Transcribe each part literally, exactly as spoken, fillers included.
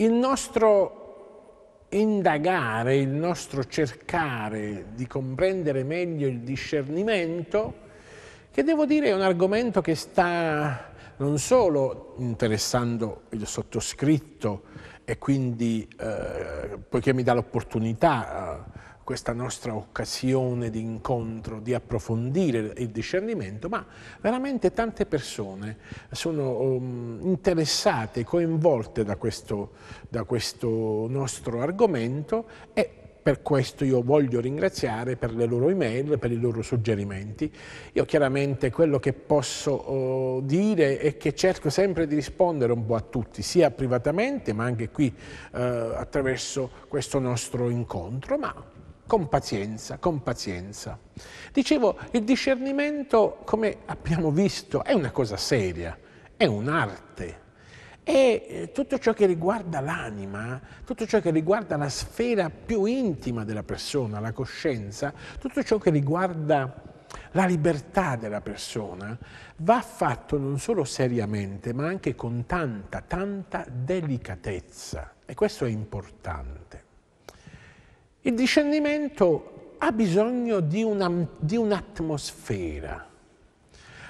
Il nostro indagare, il nostro cercare di comprendere meglio il discernimento, che devo dire è un argomento che sta non solo interessando il sottoscritto e quindi, eh, poiché mi dà l'opportunità, eh, questa nostra occasione di incontro, di approfondire il discernimento, ma veramente tante persone sono um, interessate, coinvolte da questo, da questo nostro argomento, e per questo io voglio ringraziare per le loro email, per i loro suggerimenti. Io chiaramente quello che posso oh, dire è che cerco sempre di rispondere un po' a tutti, sia privatamente ma anche qui eh, attraverso questo nostro incontro, ma con pazienza, con pazienza. Dicevo, il discernimento, come abbiamo visto, è una cosa seria, è un'arte. E tutto ciò che riguarda l'anima, tutto ciò che riguarda la sfera più intima della persona, la coscienza, tutto ciò che riguarda la libertà della persona, va fatto non solo seriamente, ma anche con tanta, tanta delicatezza. E questo è importante. Il discernimento ha bisogno di un'atmosfera.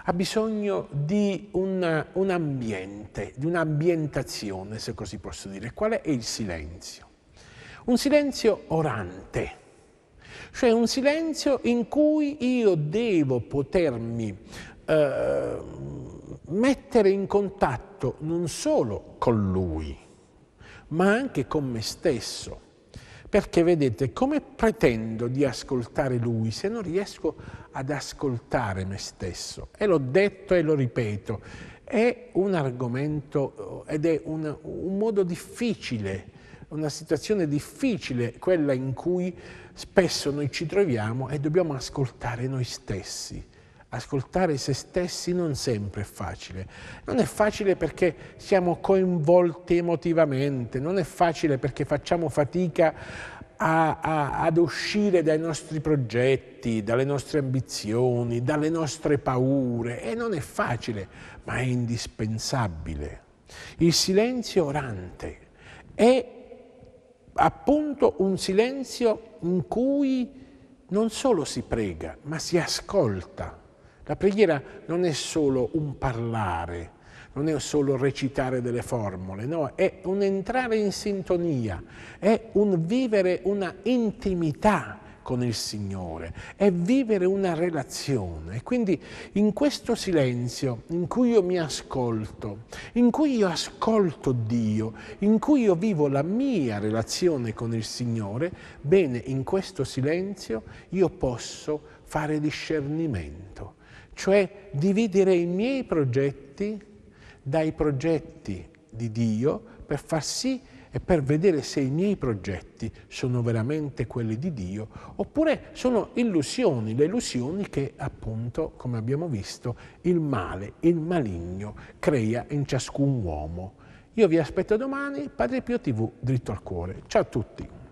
Ha bisogno di un, un ambiente, di un'ambientazione, se così posso dire. Qual è il silenzio? Un silenzio orante, cioè un silenzio in cui io devo potermi eh, mettere in contatto non solo con lui, ma anche con me stesso. Perché vedete, come pretendo di ascoltare lui se non riesco ad ascoltare me stesso? E l'ho detto e lo ripeto, è un argomento ed è un, un modo difficile, una situazione difficile, quella in cui spesso noi ci troviamo e dobbiamo ascoltare noi stessi. Ascoltare se stessi non sempre è facile. Non è facile perché siamo coinvolti emotivamente, non è facile perché facciamo fatica a, a, ad uscire dai nostri progetti, dalle nostre ambizioni, dalle nostre paure. E non è facile, ma è indispensabile. Il silenzio orante è appunto un silenzio in cui non solo si prega, ma si ascolta. La preghiera non è solo un parlare, non è solo recitare delle formule, no, è un entrare in sintonia, è un vivere una intimità con il Signore, è vivere una relazione. E quindi in questo silenzio in cui io mi ascolto, in cui io ascolto Dio, in cui io vivo la mia relazione con il Signore, bene, in questo silenzio io posso fare discernimento, cioè dividere i miei progetti dai progetti di Dio per far sì e per vedere se i miei progetti sono veramente quelli di Dio oppure sono illusioni, le illusioni che appunto, come abbiamo visto, il male, il maligno crea in ciascun uomo. Io vi aspetto domani, Padre Pio tivù, Dritto al Cuore. Ciao a tutti!